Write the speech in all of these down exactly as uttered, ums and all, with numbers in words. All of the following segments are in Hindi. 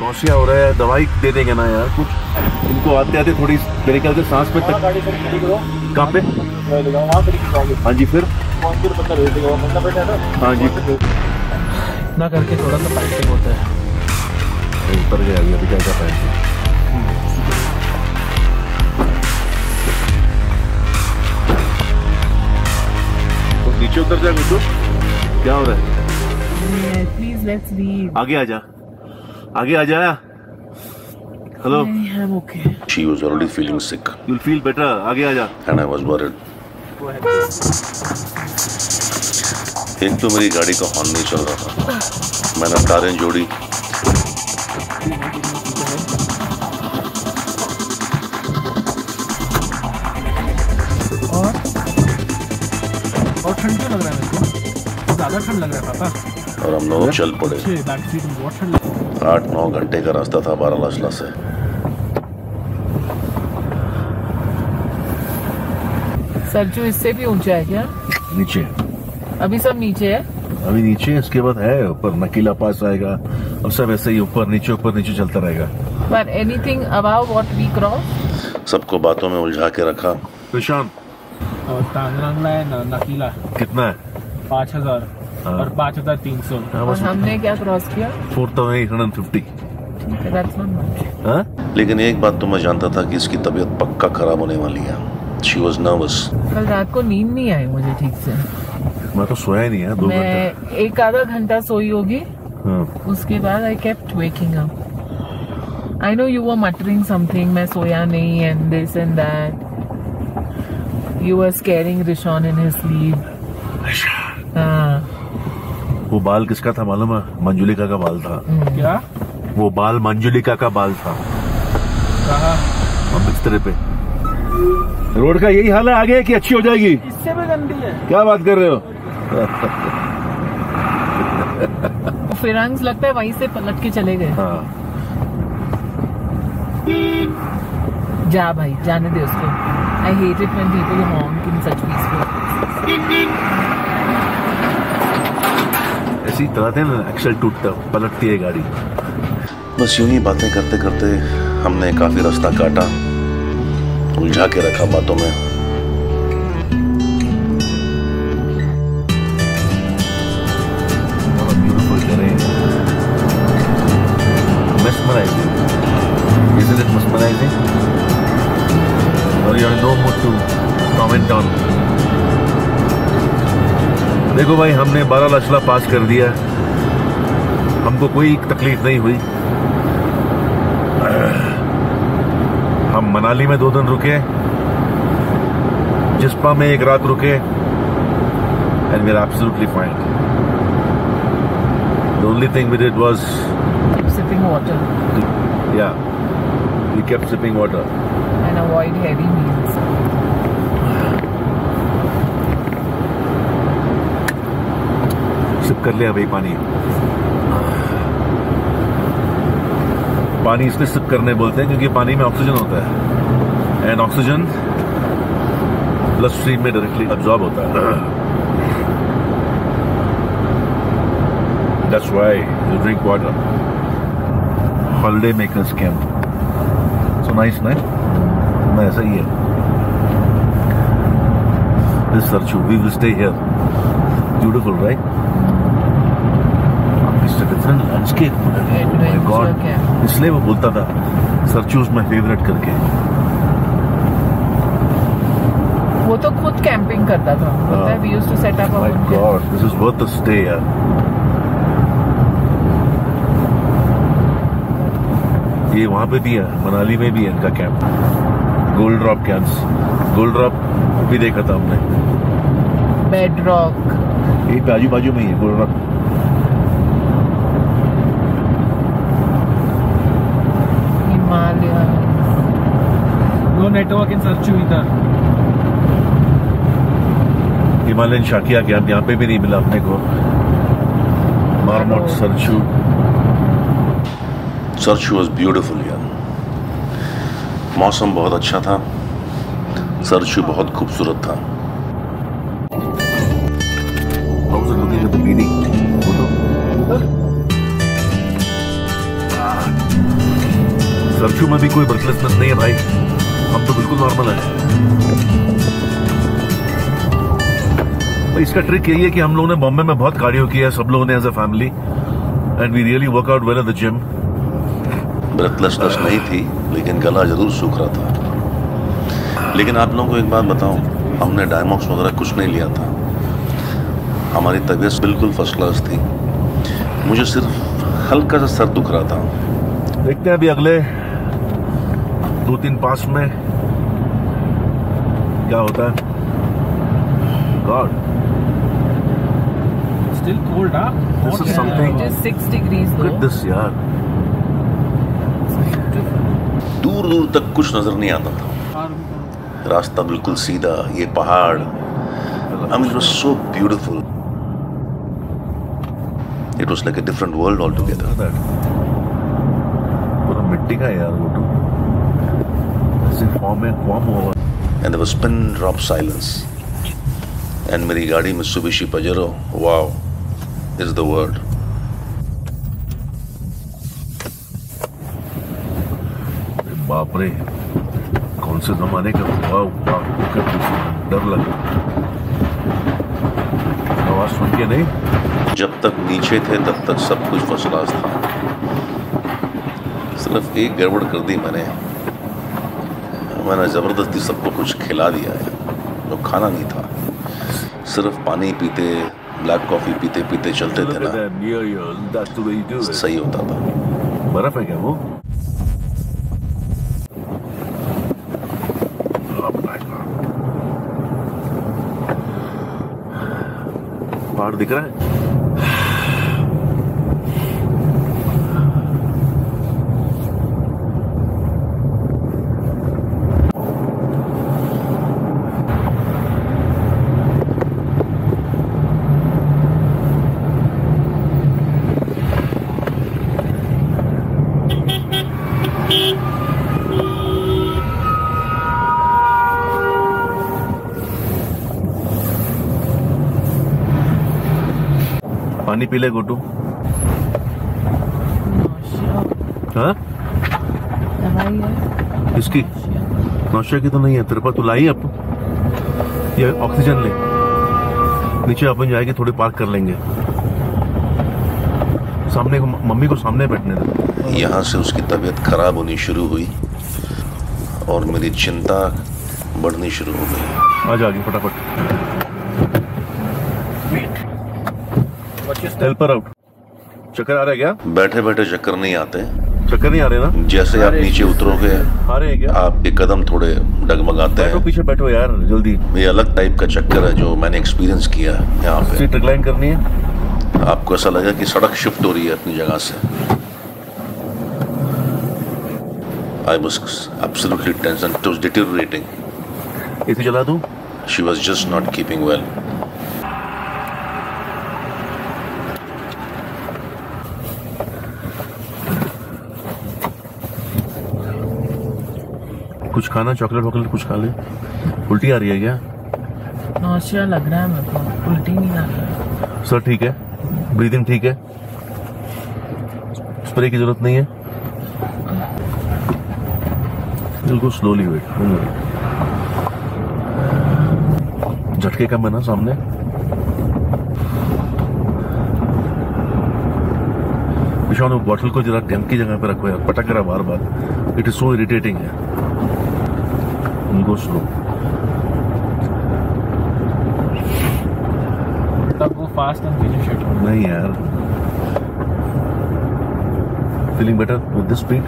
नौसिया हो रहा है, दवाई दे देंगे ना यार कुछ। इनको आते आते थोड़ी मेरे ख्याल से सांस पे तक कहाँ पे, हाँ जी, फिर हाँ जी ना करके थोड़ा सा फाइटिंग होता है। ऊपर गया अभी क्या करता है। नीचे उतर जाए बिल्कुल, क्या हो रहा है? Please let's read. आगे आजा, आगे आजा। Hello, I am okay. She was already feeling sick. You will feel better. आगे आजा। And I was worried. एक तो मेरी गाड़ी का हॉर्न नहीं चल रहा था, मैंने तारें जोड़ी। ठंड लग रहा है मेरे को, ज़्यादा ठंड लग रहा है पापा। और हम लोग चल पड़े। आठ नौ घंटे का रास्ता था बारालाचला से। सरजू इससे भी ऊंचा है क्या? नीचे अभी सब नीचे है, अभी नीचे, इसके बाद है ऊपर नकीला पास आएगा और सब ऐसे ही ऊपर नीचे ऊपर नीचे चलता रहेगा। पर anything about what we cross. सबको बातों में उलझा के रखा। प्रशांत और तांगलांग ला है, नाकी ला कितना है? पाँच हजार और पाँच हजार तीन सौ। हमने क्या क्रॉस किया? Four thousand eight hundred fifty. लेकिन एक बात तो मैं जानता था कि इसकी तबीयत पक्का खराब होने वाली है। She was nervous. कल रात को नींद नहीं आई मुझे ठीक से, मैं तो सोया नहीं है, दो घंटा एक आधा घंटा सोई होगी। उसके बाद I kept waking up. I know you were muttering something, मैं सोया नहीं and this and that. You were scaring Rishan in his sleep. हाँ। वो बाल किसका था मालूम है? मंजुलिका का बाल था। क्या? वो बाल मंजुलिका का बाल था। कहाँ? हम बिस्तर पे। रोड का यही हाल है, आगे कि अच्छी हो जाएगी? इससे भी गंदी है। क्या बात कर रहे हो? फिरंग्स लगता है वहीं से पलट के चले गए। हाँ। जा भाई, जाने दे उसको। I hate it when people honk in such peaceful places. ऐसी तरह ना एक्सल टूटता, पलटती है गाड़ी। बस यूं ही बातें करते करते हमने काफी रास्ता काटा, उलझा के रखा बातों में। देखो भाई, हमने बारालाचला पास कर दिया, हमको कोई तकलीफ नहीं हुई। हम मनाली में दो दिन रुके, जिस्पा में एक रात रुके, and we are absolutely fine. The only thing we did was sipping water. Yeah we kept sipping water and avoid heavy meals. Sip कर लिया भाई पानी, पानी इसलिए सिप करने बोलते हैं क्योंकि पानी में ऑक्सीजन होता है एंड ऑक्सीजन ब्लड स्ट्रीम में डायरेक्टली अब्जॉर्ब होता है। That's why you drink water. Holiday makers camp, so nice ना, ऐसा ही है। This Sarchu, we will stay here. Beautiful right? Landscape god, इसलिए वो बोलता था सरचू में फेवरेट करके। वो तो खुद कैंपिंग करता था। We used to set up my god, this is worth the stay यार। ये वहाँ पे भी है, मनाली में भी है इनका camp, gold rock camps. Gold rock भी देखा था हमने, बेड रॉक, ये बाजू बाजू में ही है gold rock. Network in Sarchu इधर हिमालयन शाकिया कैंप, यहाँ पे भी नहीं मिला अपने को। Marmot Sarchu, Sarchu was beautiful यार। मौसम बहुत अच्छा था, सरचू बहुत खूबसूरत था। सरचू में भी कोई ब्रेथलेसनेस नहीं है भाई, हम तो बिल्कुल नॉर्मल है। तो इसका ट्रिक यही है कि हम लोगों ने बॉम्बे में बहुत कार्डियो किया है सब लोगों ने as a family, and we really work out well at the gym. Breathlessness नहीं थी लेकिन गला जरूर सूख रहा था। लेकिन आप लोगों को एक बात बताऊं, हमने डायमॉक्स वगैरह कुछ नहीं लिया था, हमारी तबीयत बिल्कुल फर्स्ट क्लास थी। मुझे सिर्फ हल्का सा सर दुख रहा था। देखते हैं अभी अगले दो तीन पास में क्या होता है। God, still cold, huh? This is something. Just six degrees. Look at this, यार। दूर दूर तक कुछ नजर नहीं आता था, रास्ता बिल्कुल सीधा, ये पहाड़। I mean, it was so beautiful. It was like a different world altogether. पूरा मिट्टी का यार वो तो। ऐसे फॉर्म में फॉर्म हुआ। And there was pin drop silence. And मेरी गाड़ी Mitsubishi Pajero. Wow, is the word. बाप रे, कौन से जमाने का? वाव, वाव, डर लगा। आवाज सुन के नहीं? जब तक नीचे थे तब तक सब कुछ फर्स्ट क्लास था, सिर्फ एक गड़बड़ कर दी मैंने मैंने ज़बरदस्ती सबको कुछ खिला दिया है जो खाना नहीं था। सिर्फ पानी पीते, ब्लैक कॉफ़ी पीते पीते चलते थे ना, सही होता था। बर्फ है क्या वो? पहाड़ दिख रहा है? पानी पी ले गोटू। हाँ? इसकी नौशिया की तो नहीं है तेरे पास, तू लाई अब ये ऑक्सीजन ले। नीचे अपन जाएंगे, थोड़ी पार्क कर लेंगे। सामने को, मम्मी को सामने बैठने दे। यहाँ से उसकी तबीयत खराब होनी शुरू हुई और मेरी चिंता बढ़नी शुरू हो गई। आ जाओ फटाफट, हेल्पर आउट। चक्कर आ रहा है क्या? बैठे बैठे चक्कर नहीं आते। चक्कर नहीं आ रहे ना? जैसे आप नीचे उतरोगे आ रहे हैं क्या? आपके कदम थोड़े डगमगाते हैं। पीछे बैठो यार जल्दी। ये अलग टाइप का चक्कर है जो मैंने एक्सपीरियंस किया है यहाँ पे। सीट रिक्लाइन करनी है। आपको ऐसा लगा कि सड़क शिफ्ट हो रही है अपनी जगह से। I was absolutely tense and it was deteriorating. इसे जला दूं? She was just not keeping well. कुछ खाना, चॉकलेट वॉकलेट कुछ खा ले। उल्टी आ रही है क्या? नौशिया लग रहा है मेरे को, उल्टी नहीं आ रही। सर ठीक है, ब्रीदिंग ठीक है, स्प्रे की जरूरत नहीं है। बिल्कुल स्लोली वेट, झटके कम है ना सामने। पिछाड़ो बॉटल को जरा टेम की जगह पे रखो यार, पटक रहा बार बार। इट इज सो इरिटेटिंग है। वो फास्ट नहीं यार। Feeling better with this speed?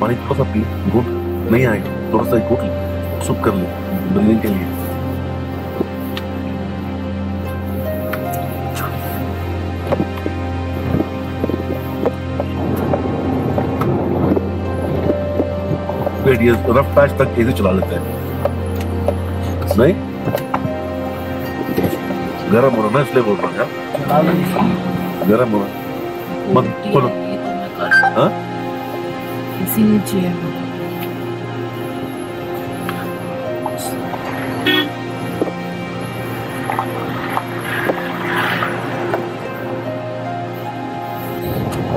पानी थोड़ा सा पी, गुट नहीं आए थोड़ा सा गुट सुप कर ले ब्रीदिंग के लिए। रफ पैच तक इसे चला लेते हैं, नहीं गरम हो रहा है इसलिए बोल रहा हूँ। गरम हो रहा मत खोलो। हाँ इसीलिए चाहिए।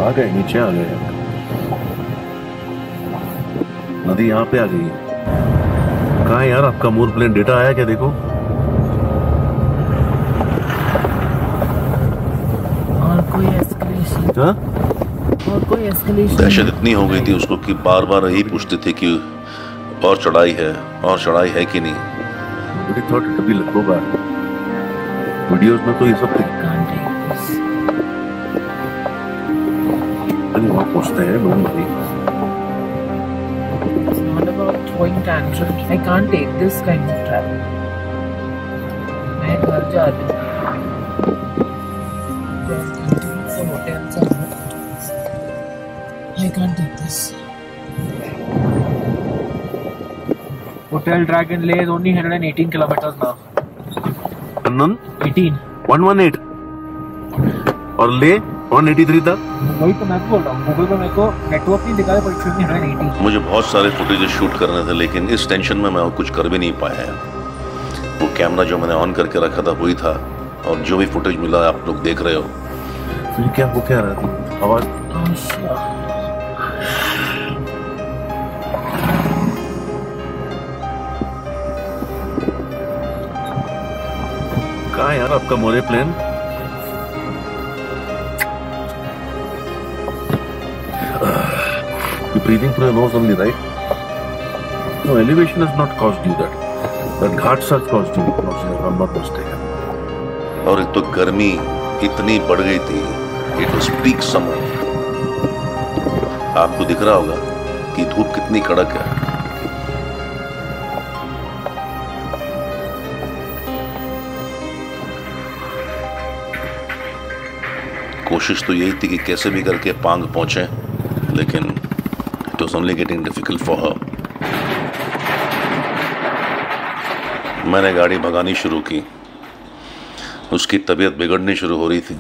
आ गए, नीचे आ गए, नदी यहाँ पे आ गई। कहाँ है यार आपका मोर प्लेन? डेटा आया क्या? देखो और कोई एस्केलेशन हाँ? और कोई एस्केलेशन। दहशत इतनी हो गई थी उसको कि बार बार यही पूछते थे कि और चढ़ाई है, और चढ़ाई है कि नहीं। मुझे थॉट कभी लगोगा वीडियोस में तो ये सब पूछते हैं। मैं घर जा रही हूँ। I can't take this. Hotel Dragon Lale is only one hundred eighteen kilometers now. Anand? eighteen. one eighteen. और ले one eighty-three था। वही तो मैं बोल रहा हूँ, गूगल पे मेरे को नेटवर्क नहीं दिखा रहा, पर one eighty। मुझे बहुत सारे फुटेज शूट करने थे लेकिन इस टेंशन में मैं कुछ कर भी नहीं पाया। वो कैमरा जो मैंने ऑन करके रखा था वही था और जो भी फुटेज मिला आप लोग देख रहे हो। फिर क्या वो क्या रहा था आवाज? कहाँ यार आपका मोरे plain? You're breathing through your nose only, right? No, elevation has not caused you that. That ghats have caused you nausea. I'm not mistaken. और एक तो गर्मी इतनी बढ़ गई थी, it was peak summer. आपको दिख रहा होगा कि धूप कितनी कड़क है। कोशिश तो यही थी कि कैसे भी करके पांग पहुंचे, लेकिन it was only getting difficult for her. मैंने गाड़ी भगानी शुरू की, उसकी तबीयत बिगड़नी शुरू हो रही थी।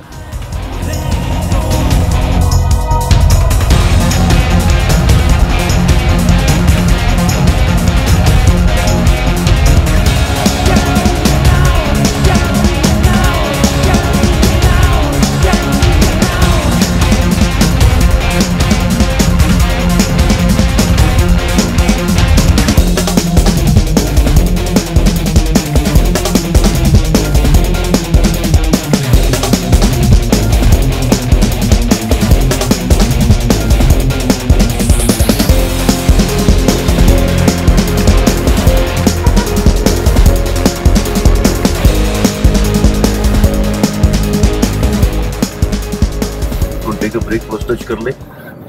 स्ट्रेच कर ले,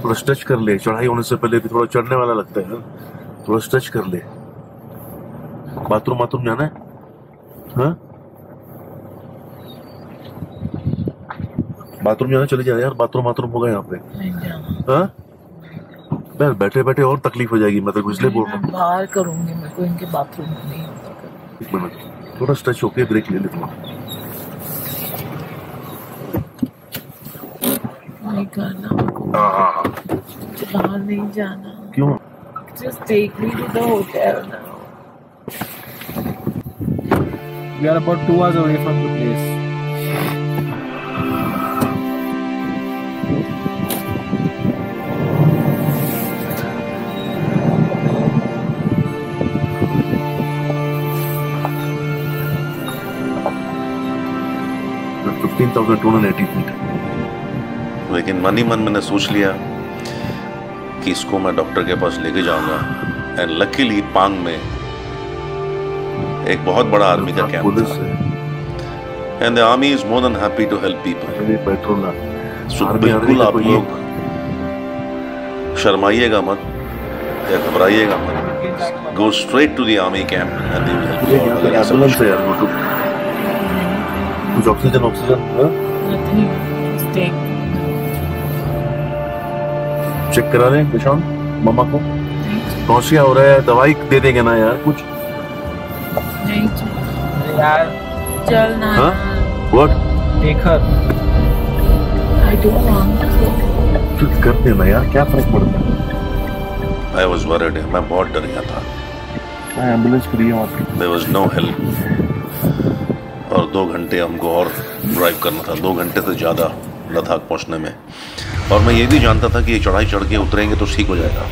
थोड़ा स्ट्रेच कर ले। चढ़ाई होने से पहले भी थोड़ा चढ़ने वाला लगता है, थोड़ा स्ट्रेच कर ले। बाथरूम बाथरूम जाना है हाँ? बाथरूम जाना, चले जाए यार, बाथरूम बाथरूम होगा यहाँ पे हाँ? यार बैठे बैठे और तकलीफ हो जाएगी। मैं तो इसलिए बोल रहा हूँ बाहर करूंगी, मेरे को इनके बाथरूम नहीं एक मिनट थोड़ा स्ट्रेच होके ब्रेक ले लेता हूँ। बाहर नहीं जाना क्यों? Just take me to the hotel now. We are about two hours away from the place. fifteen thousand two hundred eighty feet. लेकिन मन ही मन मैंने सोच लिया कि इसको मैं डॉक्टर के पास लेके जाऊंगा। एंड लकीली पांग में एक बहुत बड़ा आर्मी का कैंप था and the army is more than happy to help people. So बिल्कुल आप लोग शर्माइएगा मत या घबराइएगा मत, go straight to the army camp and they will help you. कुछ ऑक्सीजन ऑक्सीजन चेक करा रहे हैं किशोर मामा को। कौशिया हो रहा है, दवाई दे देंगे ना यार कुछ? नहीं यार चल ना। हाँ व्हाट देखा आई डोंट वांट टू करते ना यार, क्या फर्क पड़ता है? आई वाज वरीड, मैं बहुत डर गया था। आई एम्बुलेंस फ्री है आपकी? There was no help. और दो घंटे हमको और ड्राइव करना था, दो घंटे से ज़्यादा लद्दाख पहुंचने में। और मैं ये भी जानता था कि ये चढ़ाई चढ़ के उतरेंगे तो ठीक हो जाएगा।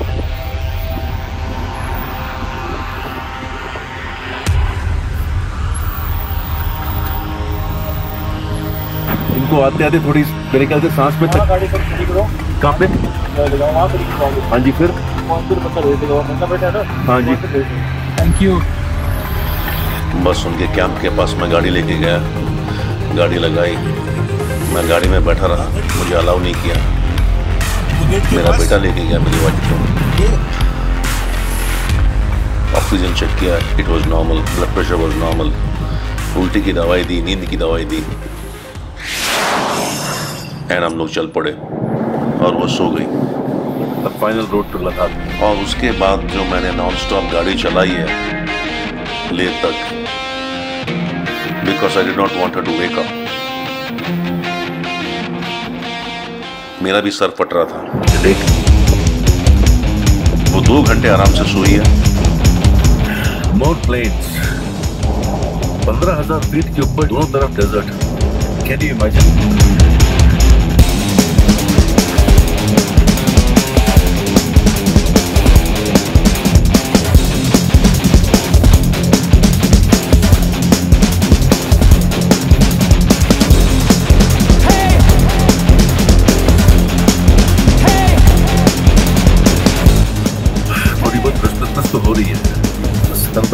इनको आते आते थोड़ी मेरे ख्याल से सांस में तक कहाँ पे हाँ जी फिर हाँ जी थैंक यू। बस उनके कैंप के पास मैं गाड़ी लेके गया, गाड़ी लगाई, मैं गाड़ी में बैठा रहा, मुझे अलाउ नहीं किया, मेरा बेटा लेके गया मेरी वाइफ को। ऑक्सीजन चेक किया, it was normal, blood pressure was normal, उल्टी की दवाई दी, नींद की दवाई दी, एंड हम लोग चल पड़े और वो सो गई। The final road to Ladakh. और उसके बाद जो मैंने नॉन स्टॉप गाड़ी चलाई है ले तक, because I did not want to wake up. मेरा भी सर फट रहा था। देख वो दो घंटे आराम से सोई है। मोर प्लेन्स, पंद्रह हजार फीट के ऊपर दोनों तरफ desert, can you imagine.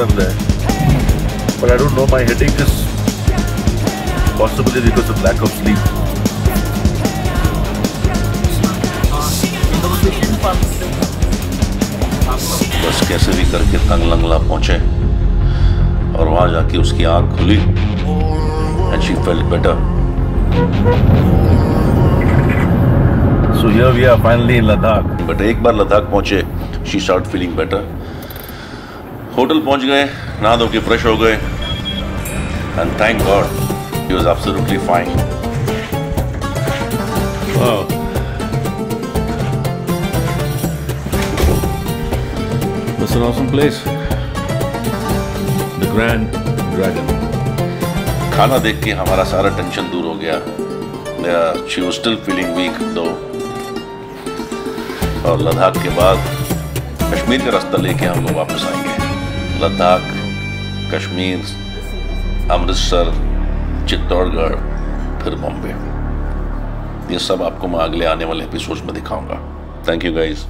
There. But I don't know, my headache is possibly because of lack of sleep. बस कैसे भी करके तंगलंग ला पहुंचे और वहाँ जाके उसकी आँख खुली and she felt better. So here we are finally in Ladakh. But एक बार लद्दाख पहुंचे, she started feeling better. Hotel पहुंच गए, नहा धो के फ्रेश हो गए, and thank God he was absolutely fine. This is awesome place, the Grand Dragon. खाना देख के हमारा सारा टेंशन दूर हो गया। She was still feeling weak though. और लद्दाख के बाद कश्मीर का रास्ता लेके हम लोग वापस आएंगे। लद्दाख, कश्मीर, अमृतसर, चित्तौड़गढ़, फिर बॉम्बे, ये सब आपको मैं अगले आने वाले एपिसोड्स में दिखाऊंगा। Thank you guys.